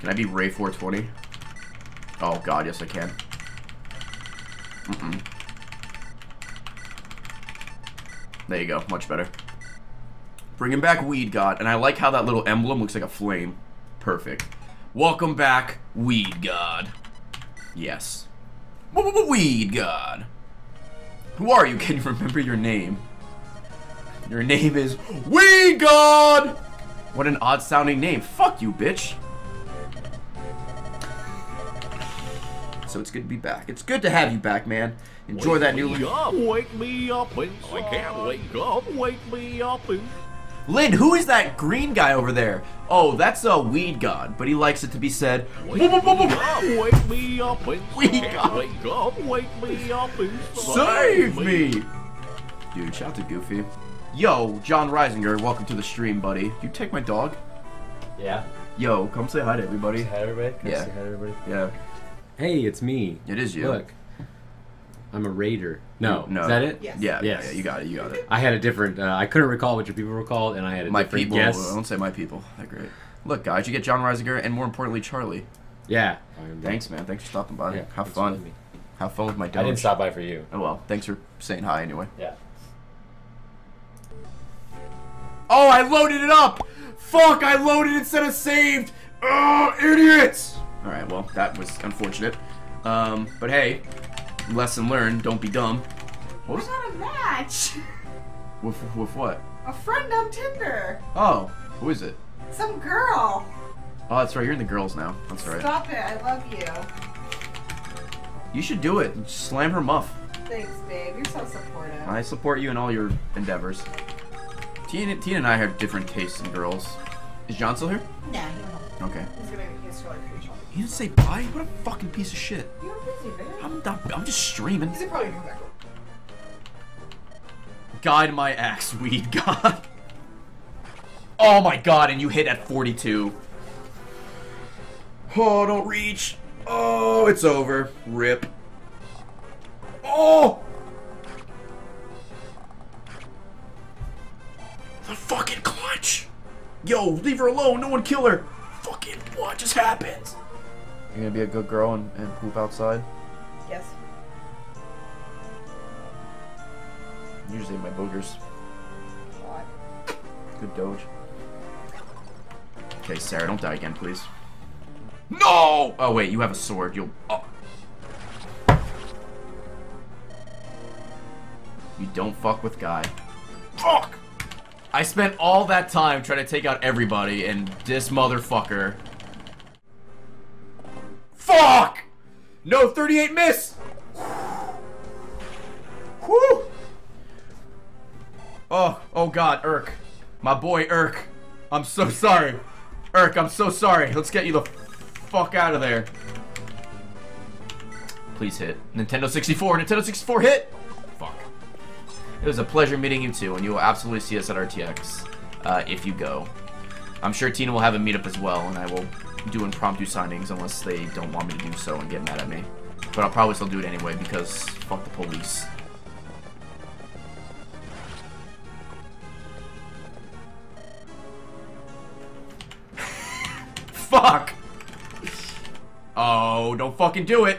Can I be Ray 420? Oh god, yes I can. Mm-mm. There you go, much better. Bringing back Weed God, and I like how that little emblem looks like a flame. Perfect. Welcome back, Weed God. Yes. Weed God. Who are you? Can you remember your name? Your name is Weed God! What an odd sounding name. Fuck you, bitch. So it's good to be back. It's good to have you back, man. Enjoy that new league. Wake me up inside. I can't wake up. Wake me up and... Lynn, who is that green guy over there? Oh, that's a Weed God, but he likes it to be said. Wake me up and... Weed God. Wake up. Wake me up and... Save me! Dude, shout out to Goofy. Yo, John Reisinger, welcome to the stream, buddy. You take my dog? Yeah. Yo, come say hi to everybody. Say hi to everybody? Can I say hi to everybody? Yeah. Hey, it's me. It is you. Look. I'm a raider. No. No. Is that it? Yes. Yeah, yes. Yeah, you got it. You got it. I had a different... I couldn't recall what your people were called, and I had a different people. Yes. I don't say my people. That great. Look, guys, you get John Reisinger and, more importantly, Charlie. Yeah. Thanks, man. Thanks for stopping by. Yeah, have fun. Me. Have fun with my dog. I didn't stop by for you. Oh, well. Thanks for saying hi anyway. Yeah. Oh, I loaded it up! Fuck, I loaded instead of saved! Oh, idiots! Alright, well, that was unfortunate. But hey, lesson learned, don't be dumb. What was that a match? With what? A friend on Tinder. Oh, who is it? Some girl. Oh, that's right, you're in the girls now. That's right. Stop it, I love you. You should do it. Just slam her muff. Thanks, babe. You're so supportive. I support you in all your endeavors. Tina and I have different tastes in girls. Is John still here? No, he won't. Okay. He's gonna kiss her like a creature. He didn't say bye? What a fucking piece of shit. You're busy, babe. I'm just streaming. He's probably gonna come back. Guide my axe, Weed God. Oh my god, and you hit at 42. Oh, don't reach. Oh, it's over. Rip. Oh! The fucking clutch! Yo, leave her alone, no one kill her! Fucking what just happened? You're gonna be a good girl and poop outside? Yes. I usually my boogers. Hot. Good doge. Okay, Sarah, don't die again, please. No! Oh wait, you have a sword, you'll... Oh. You don't fuck with Guy. Fuck! I spent all that time trying to take out everybody, and this motherfucker... Fuck! No, 38 miss! Whew! Oh, oh god, Irk. My boy, Irk. I'm so sorry. Irk, I'm so sorry. Let's get you the fuck out of there. Please hit. Nintendo 64, Nintendo 64 hit! It was a pleasure meeting you too, and you will absolutely see us at RTX if you go. I'm sure Tina will have a meetup as well, and I will do impromptu signings unless they don't want me to do so and get mad at me. But I'll probably still do it anyway because fuck the police. Fuck! Oh, don't fucking do it!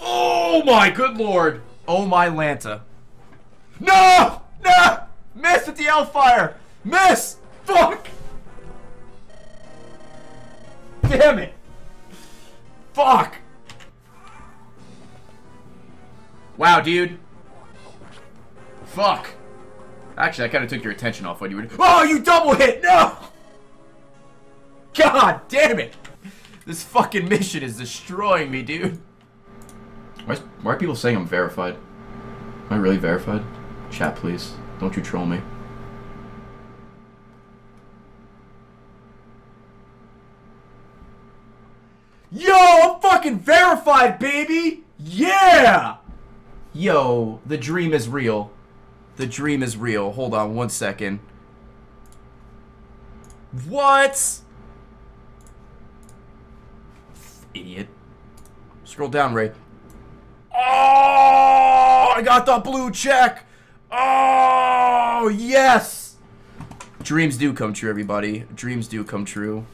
Oh my good lord! Oh my Lanta. No! No! Miss with the Hellfire! Miss! Fuck! Damn it! Fuck! Wow, dude. Fuck. Actually, I kind of took your attention off when you were... Oh, you double hit! No! God damn it! This fucking mission is destroying me, dude. Why are people saying I'm verified? Am I really verified? Chat, please. Don't you troll me. Yo, I'm fucking verified, baby! Yeah! Yo, the dream is real. The dream is real. Hold on one second. What? Idiot. Scroll down, Ray. Oh, I got the blue check. Oh, yes. Dreams do come true, everybody. Dreams do come true.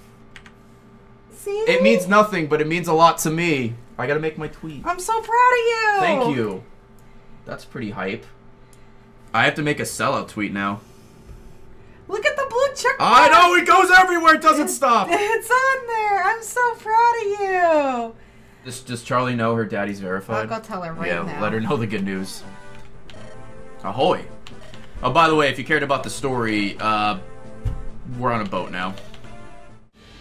See? It means nothing, but it means a lot to me. I gotta make my tweet. I'm so proud of you! Thank you. That's pretty hype. I have to make a sellout tweet now. Look at the blue check mark. I know, it goes everywhere, it doesn't stop. It's on there. I'm so proud of you. Does Charlie know her daddy's verified? I'll go tell her right now. Yeah, let her know the good news. Ahoy. Oh, by the way, if you cared about the story, we're on a boat now.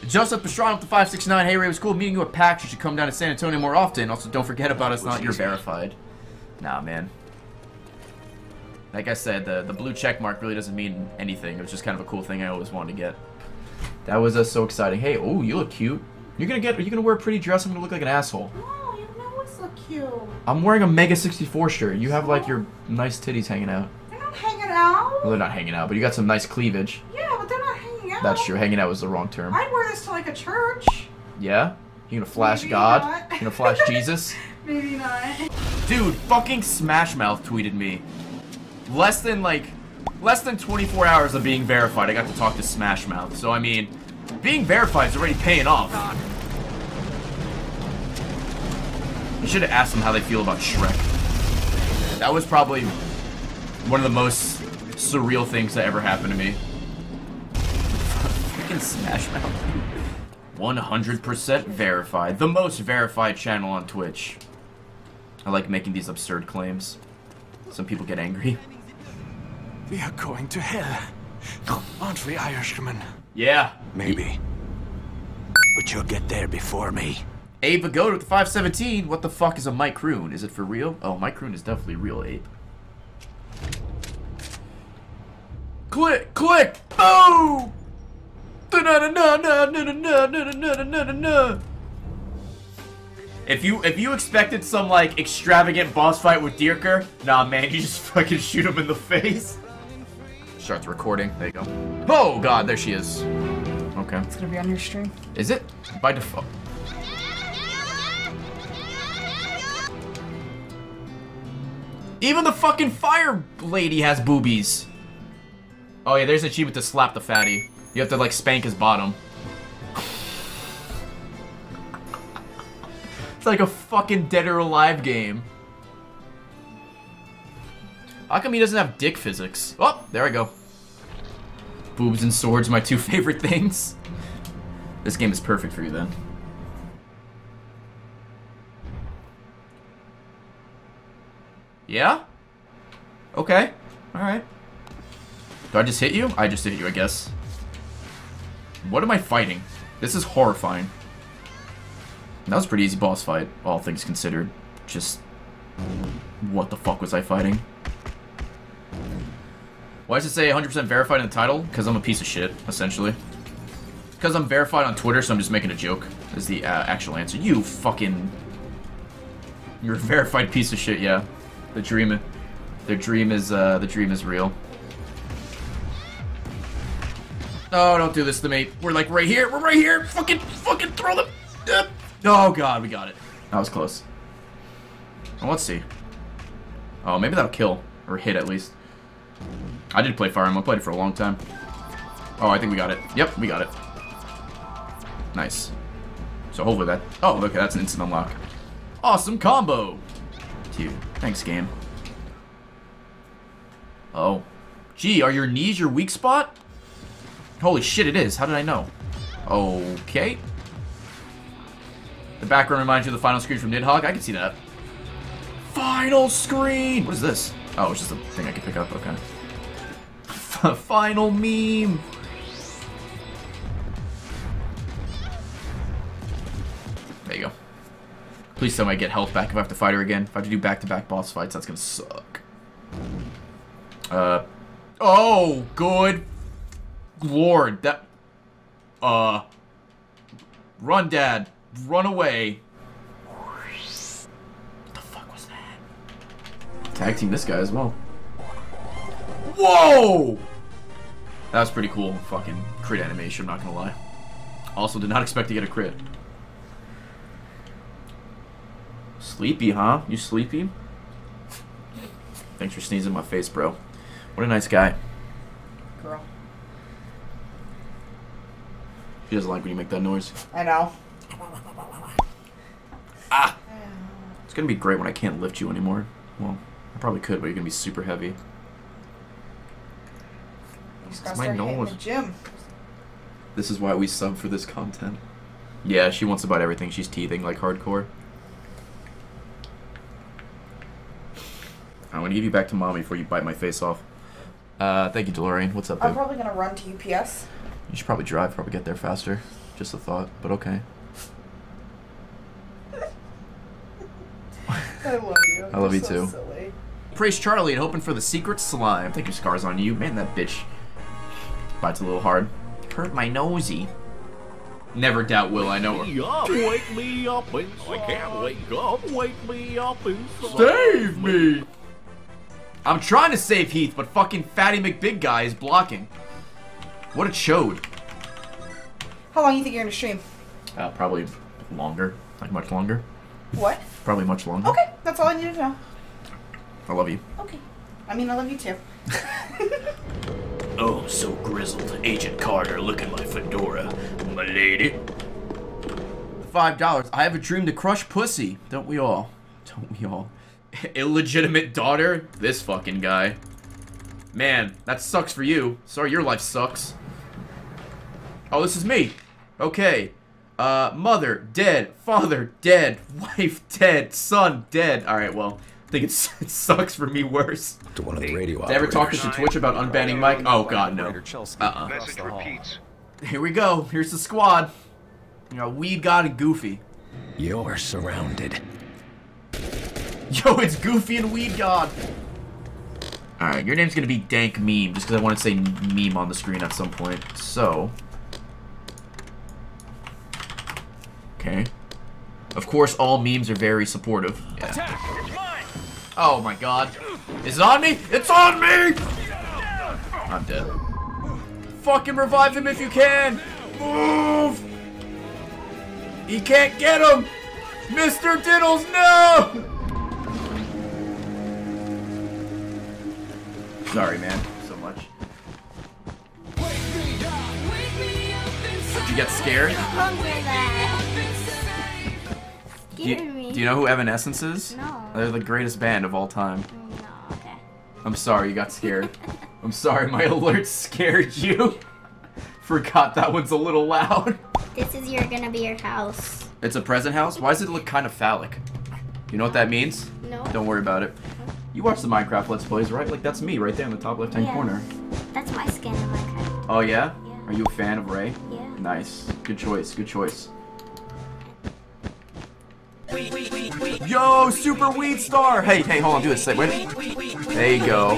Joseph Pastrana with the 569. Hey Ray, it was cool meeting you at PAX. You should come down to San Antonio more often. Also, don't forget about us. Not your verified. Nah, man. Like I said, the blue check mark really doesn't mean anything. It was just kind of a cool thing I always wanted to get. That was so exciting. Hey, oh, you look cute. Are you gonna wear a pretty dress? I'm gonna look like an asshole. No, you always look cute. I'm wearing a Mega 64 shirt. You have like your nice titties hanging out. They're not hanging out. Well, they're not hanging out, but you got some nice cleavage. Yeah, but they're not hanging out. That's true. Hanging out was the wrong term. I'd wear this to like a church. Yeah? You gonna flash God? You gonna flash Jesus? Maybe not. Dude, fucking Smash Mouth tweeted me. Less than 24 hours of being verified, I got to talk to Smash Mouth. So I mean, being verified is already paying off. God. I should have asked them how they feel about Shrek. That was probably one of the most surreal things that ever happened to me. Freaking Smash Mouth. 100% verified. The most verified channel on Twitch. I like making these absurd claims. Some people get angry. We are going to hell. Aren't we, Irishmen? Yeah. Maybe. But you'll get there before me. Abe Agode with the 517. What the fuck is a microon? Is it for real? Oh, microon is definitely real, Abe. Click, click, boom! If you expected some like extravagant boss fight with Dierker, nah man, you just fucking shoot him in the face. Starts recording. There you go. Oh god, there she is. Okay. It's gonna be on your stream. Is it? By default. Even the fucking fire lady has boobies. Oh yeah, there's an achievement to slap the fatty. You have to like spank his bottom. It's like a fucking Dead or Alive game. How come he doesn't have dick physics? Oh, there I go. Boobs and swords, my two favorite things. This game is perfect for you then. Yeah? Okay. Alright. Do I just hit you? I just hit you, I guess. What am I fighting? This is horrifying. That was a pretty easy boss fight, all things considered. Just... what the fuck was I fighting? Why does it say 100% verified in the title? Because I'm a piece of shit, essentially. Because I'm verified on Twitter, so I'm just making a joke. Is the actual answer. You fucking... you're a verified piece of shit, yeah. The dream is real. Oh, don't do this to me. We're like right here, we're right here! Fucking throw them! Oh god, we got it. That was close. Well, let's see. Oh, maybe that'll kill. Or hit, at least. I did play Fire Emblem. I played it for a long time. Oh, I think we got it. Yep, we got it. Nice. So hopefully that... oh, okay, that's an instant unlock. Awesome combo! Dude, thanks, game. Oh. Gee, are your knees your weak spot? Holy shit, it is. How did I know? Okay. The background reminds you of the final screen from Nidhogg. I can see that. Final screen! What is this? Oh, it's just a thing I can pick up. Okay. Final meme! There you go. Please tell me I get health back if I have to fight her again. If I have to do back-to-back boss fights, that's gonna suck. Oh, good lord. That... run, Dad. Run away. What the fuck was that? Tag team this guy as well. Whoa! That was pretty cool fucking crit animation, I'm not gonna lie. Also, did not expect to get a crit. Sleepy, huh? You sleepy? Thanks for sneezing in my face, bro. What a nice guy. Girl. She doesn't like when you make that noise. I know. Ah! It's gonna be great when I can't lift you anymore. Well, I probably could, but you're gonna be super heavy. You just gotta start hitting the gym. This is why we sub for this content. Yeah, she wants about everything. She's teething like hardcore. I'm gonna give you back to mommy before you bite my face off. Thank you, DeLorean. What's up, babe? I'm probably gonna run to UPS. You should probably drive, probably get there faster. Just a thought, but okay. I love you. I love you too. Silly. Praise Charlie and hoping for the secret slime. Thank you, Scars on You. Man, that bitch bites a little hard. Hurt my nosey. Never doubt Will, I know her. Wake me up inside. I can't wake up. Wake me up inside. Save me! I'm trying to save Heath, but fucking Fatty McBig guy is blocking. What a chode. How long do you think you're gonna stream? Probably longer. Like much longer. What? Probably much longer. Okay, that's all I needed to know. I love you. Okay. I mean, I love you too. Oh, so grizzled. Agent Carter, look at my fedora. My lady. $5. I have a dream to crush pussy. Don't we all? Don't we all? Illegitimate daughter? This fucking guy. Man, that sucks for you. Sorry, your life sucks. Oh, this is me. Okay. Mother, dead. Father, dead. Wife, dead. Son, dead. Alright, well, I think it sucks for me worse. To one of the radio operators. Did I ever talk to Twitch about unbanning Mike? Oh, God, no. Message repeats. Here we go. Here's the squad. You know, Weed God and Goofy. You're surrounded. Yo, it's Goofy and Weed God. Alright, your name's gonna be Dank Meme, just because I want to say meme on the screen at some point. So... okay. Of course, all memes are very supportive. Yeah. Attack. It's mine. Oh my god. Is it on me? It's on me! I'm dead. Fucking revive him if you can! Move! He can't get him! Mr. Diddles, no! Sorry, man. So much. Did you get scared? Do you know who Evanescence is? No. They're the greatest band of all time. No, okay. I'm sorry you got scared. I'm sorry my alert scared you. Forgot that one's a little loud. This is gonna be your house. It's a present house? Why does it look kind of phallic? You know what that means? No. Don't worry about it. You watch the Minecraft Let's Plays, right? Like, that's me right there in the top left-hand corner. That's my skin in Minecraft. Oh, yeah? Are you a fan of Ray? Yeah. Nice. Good choice. Good choice. Yo, Super Weed Star! Hey, hey, hold on. Do this. Wait. There you go.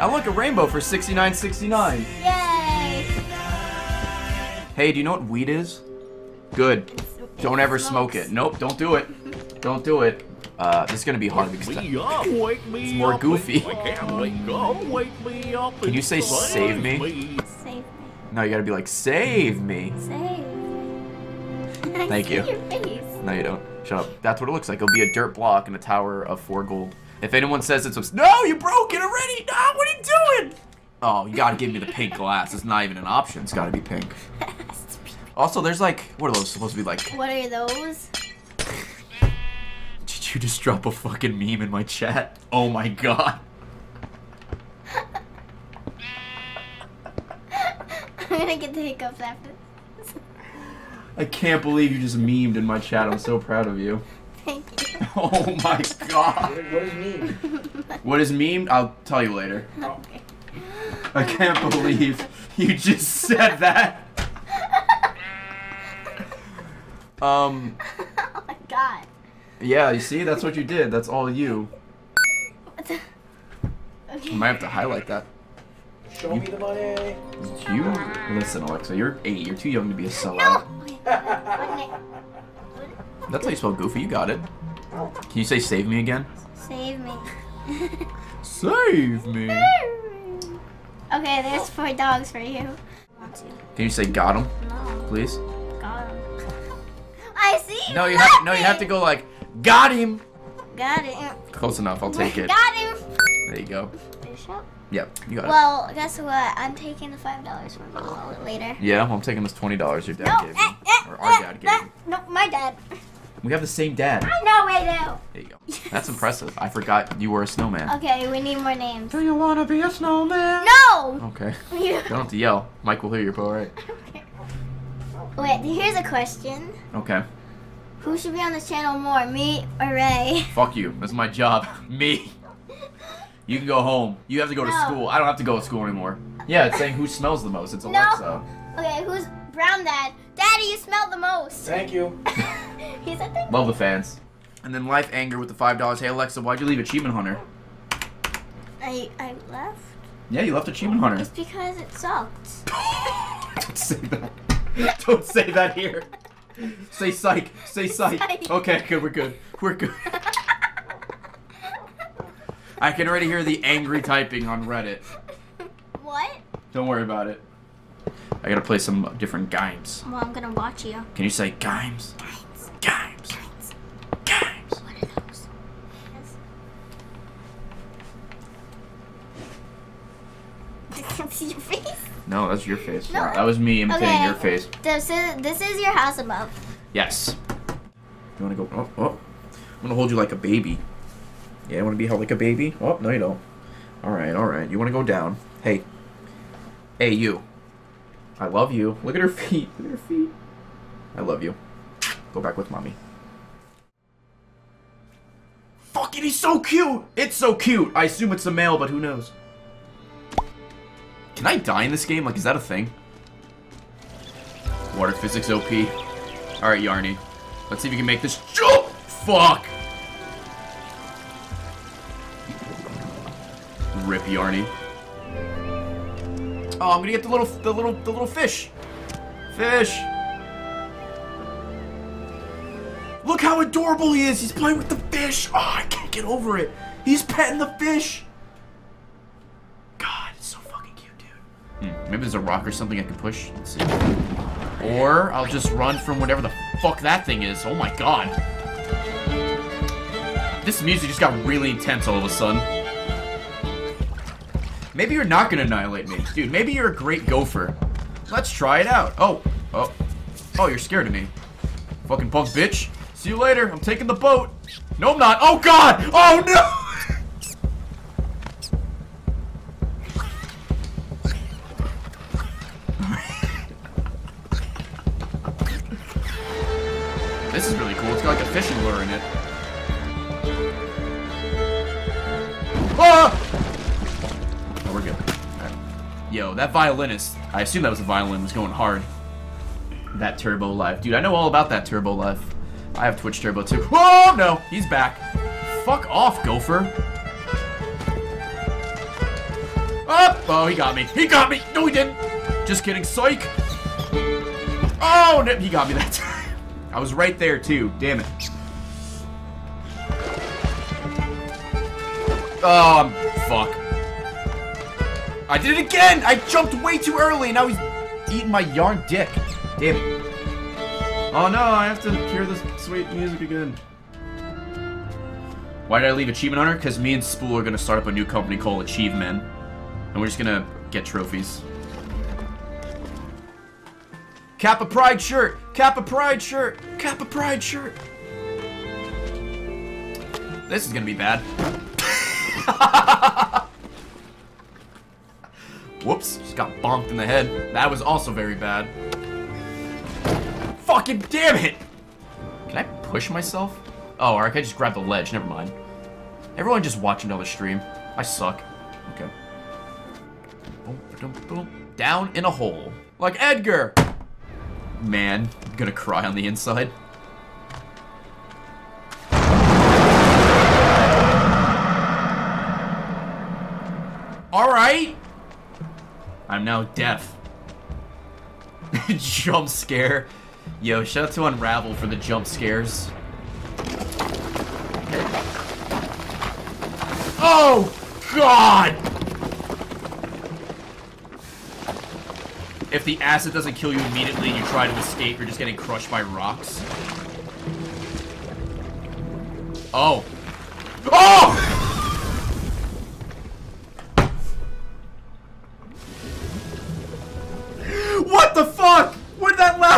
I look at Rainbow for $69.69. Yay! Hey, do you know what weed is? Good. Don't ever smoke it. Nope, don't do it. Don't do it. This is gonna be hard because it's more Goofy. Can you say save me? Save me. No, you gotta be like, save me. Save me. Thank you. No, you don't. Shut up. That's what it looks like. It'll be a dirt block and a tower of 4 gold. If anyone says it's... No, you broke it already! No, what are you doing? Oh, you gotta give me the pink glass. It's not even an option. It's gotta be pink. Also, there's like, what are those supposed to be like? What are those? Did you just drop a fucking meme in my chat? Oh my god. I'm gonna get the hiccups after this. I can't believe you just memed in my chat. I'm so proud of you. Thank you. Oh my god. What is meme? What is meme? I'll tell you later. Okay. I can't believe you just said that. Oh my god. Yeah, you see? That's what you did. That's all you. Okay. I might have to highlight that. Show me the money. You listen, Alexa, you're 8. You're too young to be a sellout. No. That's how you spell Goofy. You got it. Can you say save me again? Save me. Save me. Okay, there's 4 dogs for you. Can you say got 'em? No. Please? Got 'em. I see. No, you have to go like, got him. Got him. Close enough. I'll take it. Got him. There you go. Bishop. Yep, you got it. Well, guess what? I'm taking the $5 from my wallet later. Yeah, well, I'm taking this $20 your dad gave me. Or our dad gave me. No, my dad. We have the same dad. I know I do. There you go. Yes. That's impressive. I forgot you were a snowman. Okay, we need more names. Do you want to be a snowman? No! Okay. Yeah. Don't have to yell. Mike will hear your poem, right? Okay. Wait, here's a question. Okay. Who should be on this channel more, me or Ray? Fuck you. That's my job. Me. You can go home. You have to go to school. I don't have to go to school anymore. Yeah, it's saying who smells the most. It's Alexa. Okay, who's brown dad? Daddy, you smell the most. Thank you. He's a thing. Love the fans. And then life anger with the $5. Hey Alexa, why'd you leave Achievement Hunter? I left. Yeah, you left Achievement Hunter. It's because it sucked. Don't say that. Don't say that here. Say psych. Say psych. Psych. Okay, good. We're good. We're good. I can already hear the angry typing on Reddit. What? Don't worry about it. I gotta play some different games. Well, I'm gonna watch you. Can you say games? Games. Games. Games. Games. What are those? Yes. That's your face? No, that's your face. No. That was me imitating your face. This is your house above. Yes. You wanna go? Oh, oh. I'm gonna hold you like a baby. Yeah, you want to be held like a baby? Oh, no you don't. Alright, alright. You want to go down. Hey. Hey, you. I love you. Look at her feet. Look at her feet. I love you. Go back with mommy. Fuck it, he's so cute! It's so cute! I assume it's a male, but who knows? Can I die in this game? Like, is that a thing? Water physics OP. Alright, Yarny. Let's see if you can make this jump! Fuck! Rip Yarny. Oh, I'm gonna get the little fish. Fish. Look how adorable he is. He's playing with the fish. Oh, I can't get over it. He's petting the fish. God, it's so fucking cute, dude. Maybe there's a rock or something I can push. Let's see. Or I'll just run from whatever the fuck that thing is. Oh my god. This music just got really intense all of a sudden. Maybe you're not gonna annihilate me. Dude, maybe you're a great gopher. Let's try it out. Oh, oh. Oh, you're scared of me. Fucking punk bitch. See you later. I'm taking the boat. No, I'm not. Oh, God! Oh, no! This is really cool. It's got like a fishing lure in it. Ah! Yo, that violinist, I assume that was a violin, was going hard. That Turbo Live. Dude, I know all about that Turbo Live. I have Twitch Turbo too. Oh, no, he's back. Fuck off, gopher. Oh, oh, he got me. He got me. No, he didn't. Just kidding, psych. Oh, no, he got me that time. I was right there too, damn it. Oh, fuck. I did it again! I jumped way too early and now he's eating my yarn dick. Damn it. Oh no, I have to hear this sweet music again. Why did I leave Achievement Hunter? Because me and Spool are going to start up a new company called Achievement. And we're just going to get trophies. Kappa Pride shirt! Kappa Pride shirt! Kappa Pride shirt! This is going to be bad. Whoops, just got bonked in the head. That was also very bad. Fucking damn it! Can I push myself? Oh, or I can just grab the ledge, never mind. Everyone just watching on the stream. I suck. Okay. Boom, boom, boom. Down in a hole. Like Edgar! Man, I'm gonna cry on the inside. Alright! I'm now deaf. Jump scare. Yo, shout out to Unravel for the jump scares. Oh, God! If the acid doesn't kill you immediately and you try to escape, you're just getting crushed by rocks. Oh. Oh!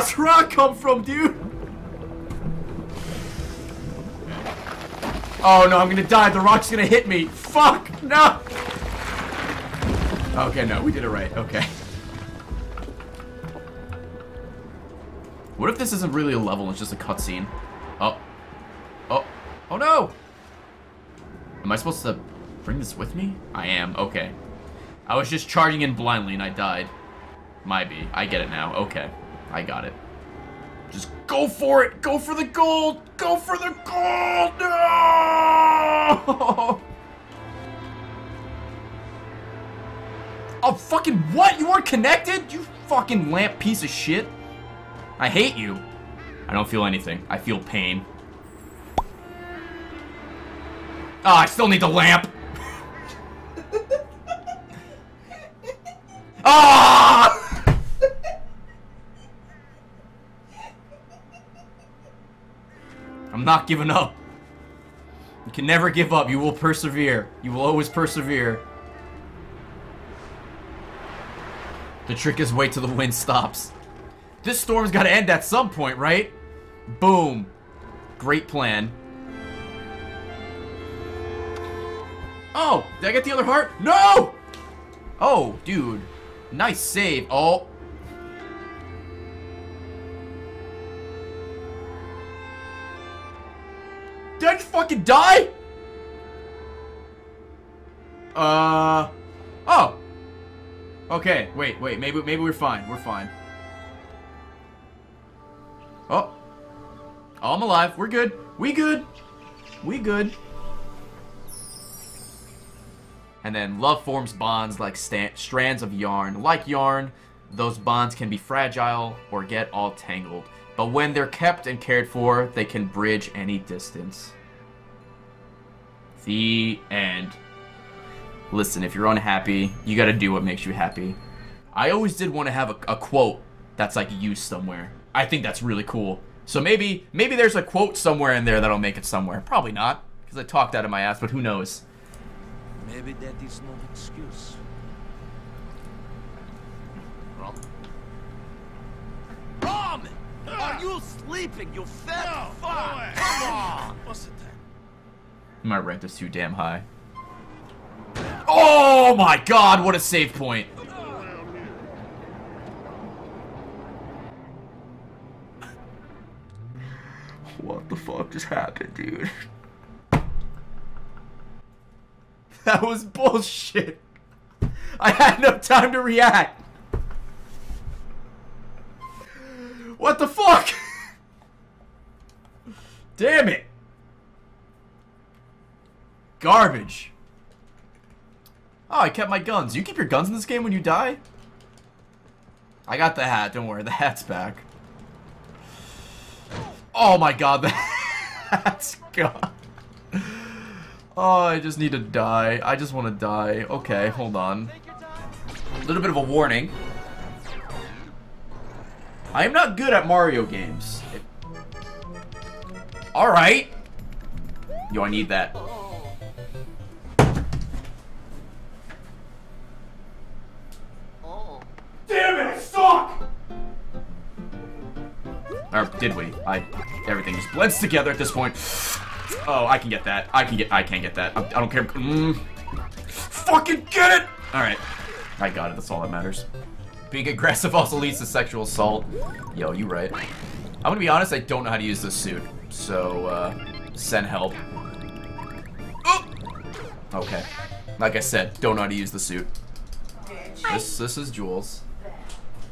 That's where I come from, dude! Oh no, I'm gonna die. The rock's gonna hit me. Fuck! No! Okay, no, we did it right. Okay. What if this isn't really a level, it's just a cutscene? Oh. Oh. Oh no! Am I supposed to bring this with me? I am. Okay. I was just charging in blindly and I died. Might be. I get it now. Okay. I got it. Just go for it! Go for the gold! Go for the gold! No! Oh, fucking what? You weren't connected? You fucking lamp piece of shit. I hate you. I don't feel anything. I feel pain. Ah, oh, I still need the lamp. Ah! I'm not giving up. You can never give up. You will persevere. You will always persevere. The trick is wait till the wind stops. This storm's gotta end at some point, right? Boom. Great plan. Oh, did I get the other heart? No! Oh, dude. Nice save. Oh. Did I just fucking die? Oh. Okay, wait, wait. Maybe we're fine. We're fine. Oh. Oh, I'm alive. We're good. We good. We good. And then love forms bonds like strands of yarn. Like yarn, those bonds can be fragile or get all tangled. But when they're kept and cared for, they can bridge any distance. The end. Listen, if you're unhappy, you gotta do what makes you happy. I always did want to have a quote that's like used somewhere. I think that's really cool. So maybe there's a quote somewhere in there that'll make it somewhere. Probably not, because I talked out of my ass, but who knows? Maybe that is no excuse. Rom? Rom! Are you sleeping, you fat fuck? No, come on! What's it then? My rent is too damn high. Oh my god, what a save point! What the fuck just happened, dude? That was bullshit. I had no time to react. What the fuck? Damn it. Garbage. Oh, I kept my guns. You keep your guns in this game when you die? I got the hat. Don't worry. The hat's back. Oh my god. The hat's gone. Oh, I just need to die. I just want to die. Okay, hold on. A little bit of a warning. I am not good at Mario games. Alright. Yo, I need that. Damn it, I suck! Or did we? Everything just blends together at this point. Oh, I can get that. I can't get that. I don't care. Fucking get it! Alright. I got it. That's all that matters. Being aggressive also leads to sexual assault. Yo, you right. I'm gonna be honest, I don't know how to use this suit. So, send help. Oh! Okay. Like I said, don't know how to use the suit. This is Jules.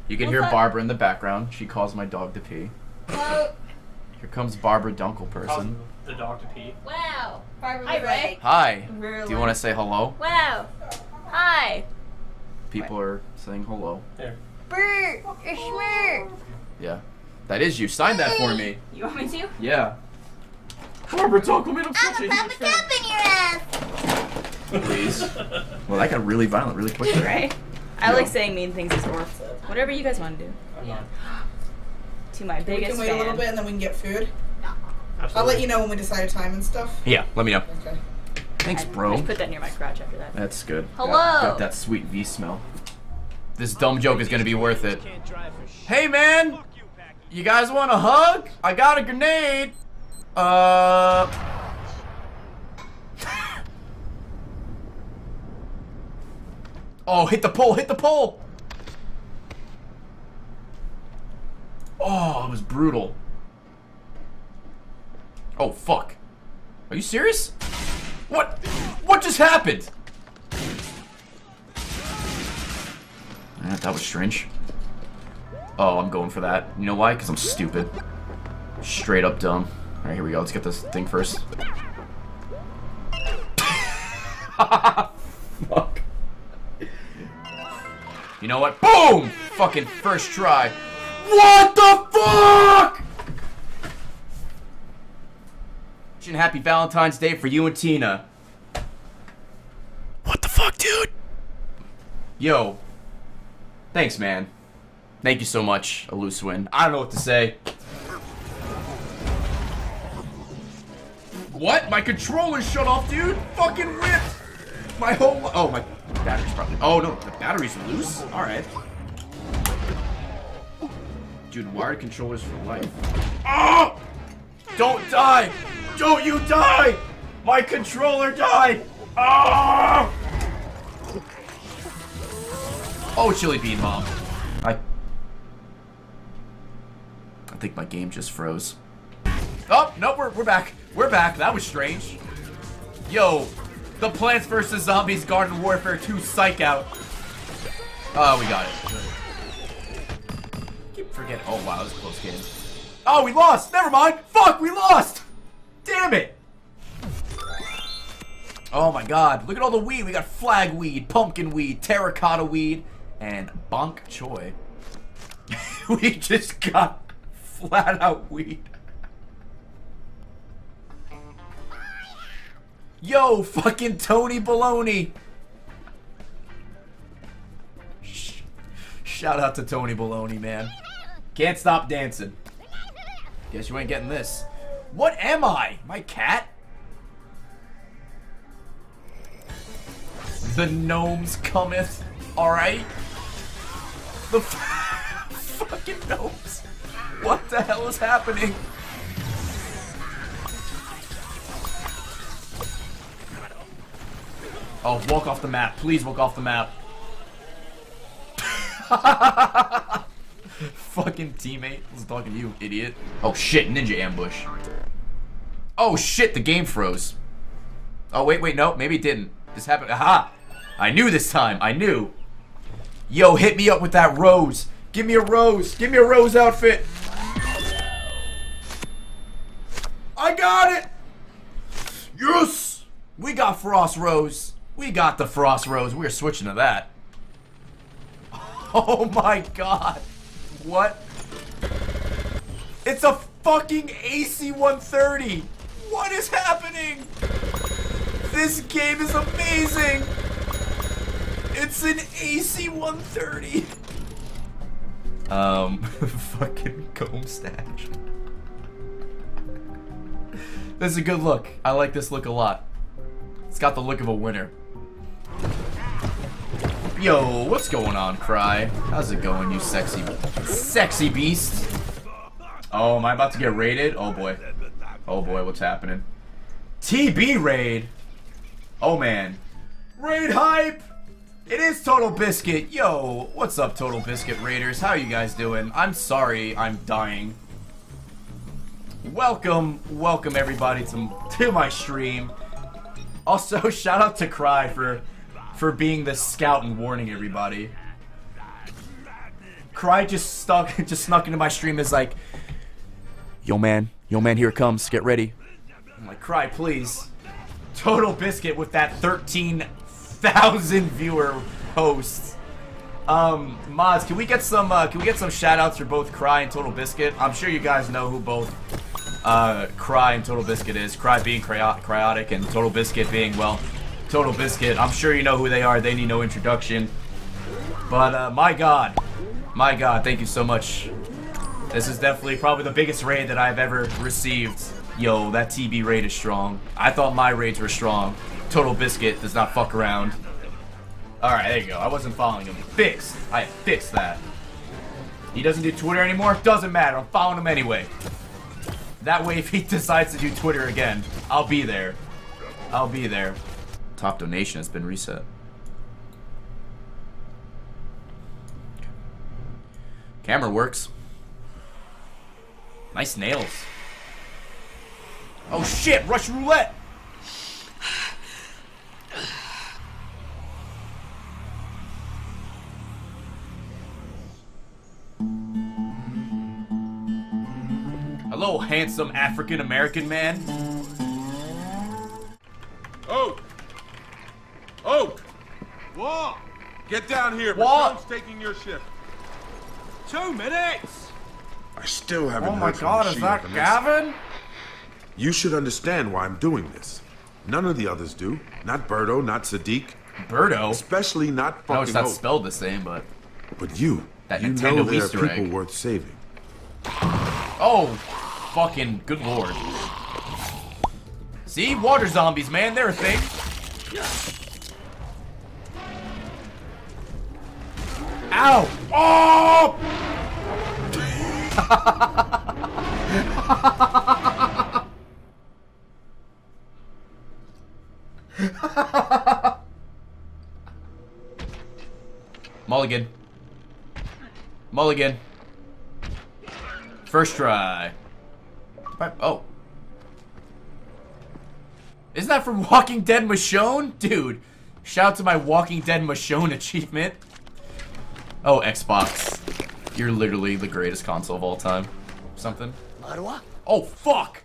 You can hear Barbara in the background. She calls my dog to pee. Here comes Barbara Dunkel person. The dog to pee. Wow. Barbara, hi, Ray. Hi. Really? Do you want to say hello? Wow. Hi. People are saying hello. There. Brr. Yeah. That is you. Sign that for me. You want me to? Yeah. Barbara Dunkel made such a huge fan. I'm a in your ass. Please. Well, that got really violent really quick. Right? I like saying mean things as well. Whatever you guys want to do. Yeah. To my biggest fan. We can wait a little bit and then we can get food. Absolutely. I'll let you know when we decide a time and stuff. Yeah, let me know. Okay. Thanks, bro. I just put that near my crotch after that. That's good. Hello! Got that sweet V smell. This dumb joke is gonna be worth it. Hey, man! You guys want a hug? I got a grenade. Oh, hit the pole, hit the pole. Oh, it was brutal. Oh, fuck. Are you serious? What? What just happened? That was strange. Oh, I'm going for that. You know why? Because I'm stupid. Straight up dumb. Alright, here we go. Let's get this thing first. Fuck. You know what? Boom! Fucking first try. What the fuck?! And happy Valentine's Day for you and Tina. What the fuck, dude? Yo. Thanks, man. Thank you so much, a loose win. I don't know what to say. What? My controller shut off, dude. Fucking ripped. My whole... Oh, my battery's probably... Oh, no. The battery's loose? Alright. Dude, wired controllers for life. Oh! Don't die! Don't you die! My controller died! Oh! Oh, Chili Bean Mom. I think my game just froze. Oh, no, we're back. We're back. That was strange. Yo, the Plants vs. Zombies Garden Warfare 2 psych out. Oh, we got it. Keep forgetting. Oh, wow, that was a close game. Oh, we lost. Never mind. Fuck, we lost. Damn it. Oh my god, look at all the weed. We got flag weed, pumpkin weed, terracotta weed, and bok choy. We just got flat out weed. Yo, fucking Tony Baloney. Shout out to Tony Baloney, man. Can't stop dancing. Guess you ain't getting this. What am I? My cat? The gnomes cometh. Alright. The fucking gnomes. What the hell is happening? Oh, walk off the map. Please walk off the map. Fucking teammate. I was talking to you, idiot. Oh shit, ninja ambush. Oh shit, the game froze. Oh wait, wait, no, maybe it didn't. This happened. Aha! I knew this time. I knew. Yo, hit me up with that rose. Give me a rose. Give me a rose outfit. I got it. Yes. We got Frost Rose. We got the Frost Rose. We're switching to that. Oh my god. What? It's a fucking AC-130. What is happening? This game is amazing. It's an AC-130. Fucking comb stash. This is a good look. I like this look a lot. It's got the look of a winner. Yo, what's going on, Cry? How's it going, you sexy beast? Oh, am I about to get raided? Oh boy. Oh boy, what's happening? TB raid? Oh man. Raid hype! It is Total Biscuit. Yo, what's up, Total Biscuit Raiders? How are you guys doing? I'm sorry, I'm dying. Welcome, welcome everybody to my stream. Also, shout out to Cry for being the scout and warning everybody. Cry just snuck into my stream as like, yo man, here it comes, get ready. I'm like, Cry, please. Total Biscuit with that 13,000 viewer host. Mods, can we get some shout outs for both Cry and Total Biscuit? I'm sure you guys know who both Cry and Total Biscuit is. Cry being Cryotic and Total Biscuit being, well, Total Biscuit. I'm sure you know who they are. They need no introduction. But, my god. My god, thank you so much. This is definitely probably the biggest raid that I've ever received. Yo, that TB raid is strong. I thought my raids were strong. Total Biscuit does not fuck around. Alright, there you go. I wasn't following him. Fixed. I fixed that. He doesn't do Twitter anymore? Doesn't matter. I'm following him anyway. That way, if he decides to do Twitter again, I'll be there. I'll be there. Top donation has been reset. Camera works. Nice nails. Oh shit, rush roulette! Hello, handsome African-American man. Oh! Oh! Whoa! Get down here, Michonne's taking your shift. 2 minutes! I still haven't heard from Michonne. Oh my god, is that Gavin? You should understand why I'm doing this. None of the others do. Not Birdo, not Sadiq. Birdo? Especially not fucking No, it's not Hope. Spelled the same, but... But you. That you Nintendo know there Easter are people egg. Worth saving. Oh, fucking good lord. See? Water zombies, man. They're a thing. Ow! Oh! Mulligan. Mulligan. First try. Oh. Isn't that from Walking Dead Michonne? Dude, shout out to my Walking Dead Michonne achievement. Oh, Xbox. You're literally the greatest console of all time. Something. Oh, fuck!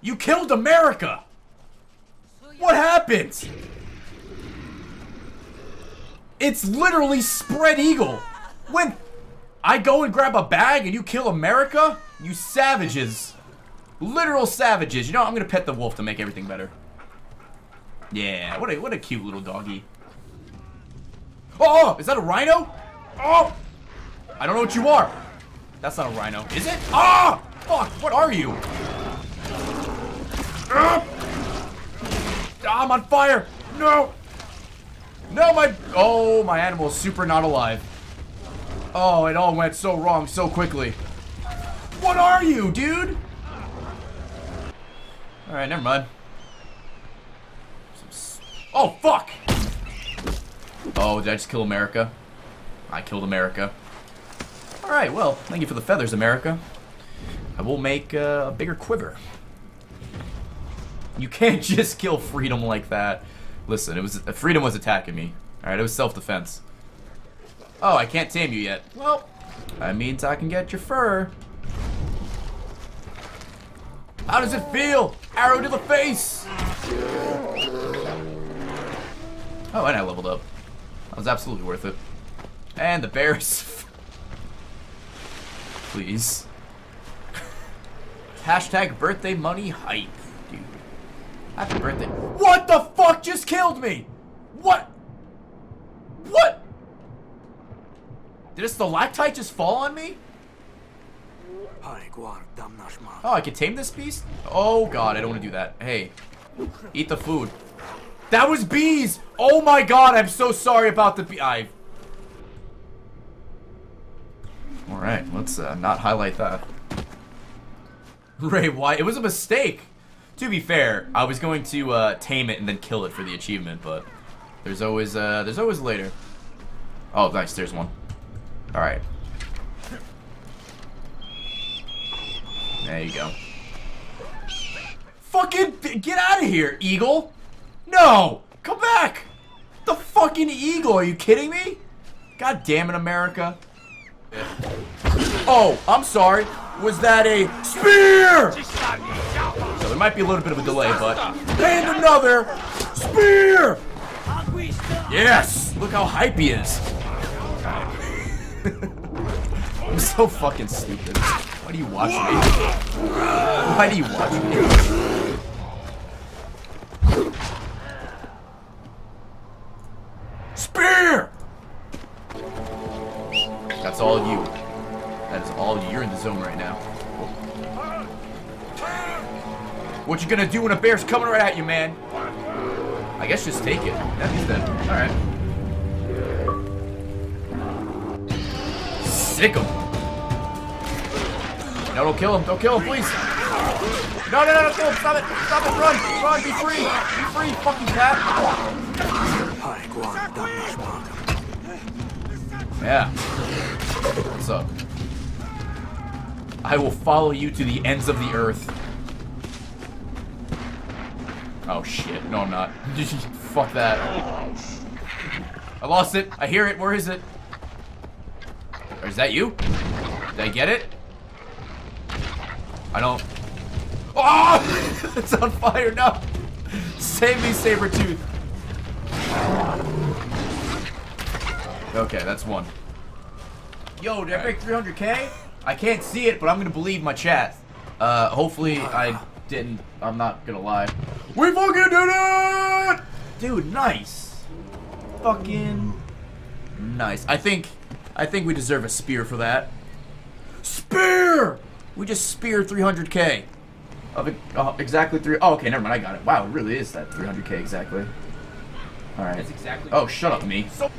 You killed America! What happened? It's literally spread eagle. When I go and grab a bag and you kill America, you savages. Literal savages. You know, I'm gonna pet the wolf to make everything better. Yeah, what a cute little doggy. Oh, is that a rhino? Oh! I don't know what you are. That's not a rhino, is it? Ah! Fuck, what are you? I'm on fire! No! No, my... Oh, my animal is super not alive. Oh, it all went so wrong so quickly. What are you, dude? Alright, never mind. Oh, fuck! Oh, did I just kill America? I killed America. Alright, well, thank you for the feathers, America. I will make a bigger quiver. You can't just kill freedom like that. Listen, it was freedom was attacking me. Alright, it was self-defense. Oh, I can't tame you yet. Well, that means I can get your fur. How does it feel? Arrow to the face! Oh, and I leveled up. That was absolutely worth it. And the bears. Please. Hashtag birthday money hype. Happy birthday. What the fuck just killed me? What? What? Did a stalactite just fall on me? Oh, I can tame this beast? Oh god, I don't want to do that. Hey, eat the food. That was bees! Oh my god, I'm so sorry about the bee. Alright, let's not highlight that. Ray, why? It was a mistake. To be fair, I was going to tame it and then kill it for the achievement, but there's always later. Oh, nice. There's one. All right. There you go. Fucking get out of here, eagle! No, come back! The fucking eagle? Are you kidding me? God damn it, America! Oh, I'm sorry. Was that a spear? So there might be a little bit of a delay, but... And another spear! Yes! Look how hype he is. I'm so fucking stupid. Why do you watch me? Why do you watch me? Spear! That's all you. That is all you. You're in the zone right now. What you gonna do when a bear's coming right at you, man? I guess just take it. That means that. Alright. Sick 'em. No, don't kill him. Don't kill him, please. No, no, no, don't kill him. Stop it. Stop it. Run. Run. Be free. Be free, fucking cat. Yeah. What's up? I will follow you to the ends of the earth. Oh, shit. No, I'm not. Fuck that. I lost it. I hear it. Where is it? Or is that you? Did I get it? I don't... Oh! It's on fire. No! Save me, Sabretooth. Okay, that's one. Yo, did I break 300K? I can't see it, but I'm gonna believe my chat. Hopefully I didn't. I'm not gonna lie. We fucking did it! Dude, nice. Fucking nice. I think we deserve a spear for that. Spear! We just speared 300K. Of exactly three. Oh, okay, never mind. I got it. Wow, it really is that 300K exactly. All right. That's exactly. Oh, shut up, me. So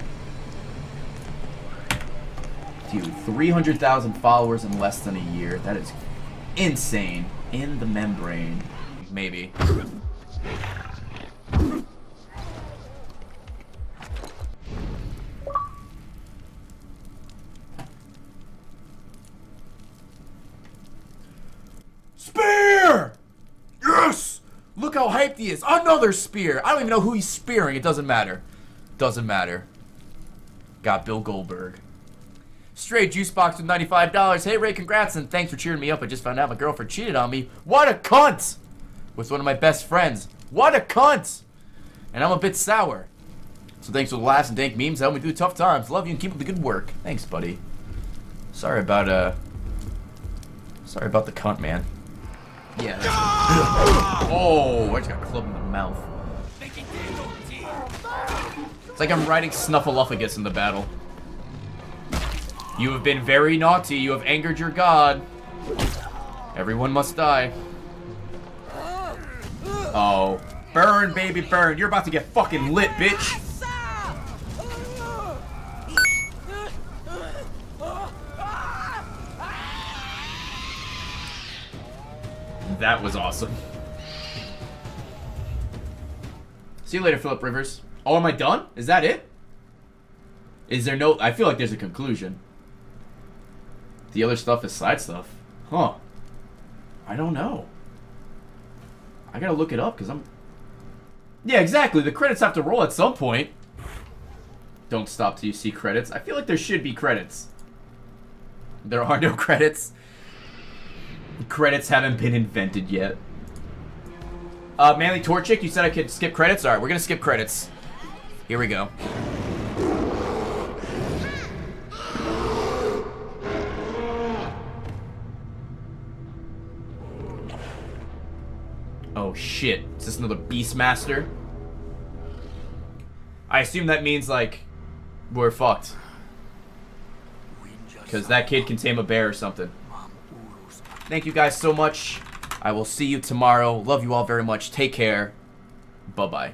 dude, 300,000 followers in less than a year. That is insane. In the membrane. Maybe. Spear! Yes! Look how hyped he is. Another spear. I don't even know who he's spearing. It doesn't matter. Doesn't matter. Got Bill Goldberg. Straight juice box with $95. Hey Ray, congrats and thanks for cheering me up. I just found out my girlfriend cheated on me. What a cunt! With one of my best friends. What a cunt! And I'm a bit sour. So thanks for the laughs and dank memes that help me through tough times. Love you and keep up the good work. Thanks, buddy. Sorry about the cunt, man. Yeah. That's oh, I just got clubbed in the mouth. It's like I'm riding Snuffleupagus in the battle. You have been very naughty. You have angered your god. Everyone must die. Oh. Burn, baby, burn. You're about to get fucking lit, bitch. That was awesome. See you later, Philip Rivers. Oh, am I done? Is that it? Is there no... I feel like there's a conclusion. The other stuff is side stuff. Huh. I don't know. I gotta look it up, because I'm... Yeah, exactly. The credits have to roll at some point. Don't stop till you see credits. I feel like there should be credits. There are no credits. Credits haven't been invented yet. Manly Torchic, you said I could skip credits? Alright, we're gonna skip credits. Here we go. Oh shit, is this another Beastmaster? I assume that means, like, we're fucked. Because that kid can tame a bear or something. Thank you guys so much. I will see you tomorrow. Love you all very much. Take care. Bye-bye.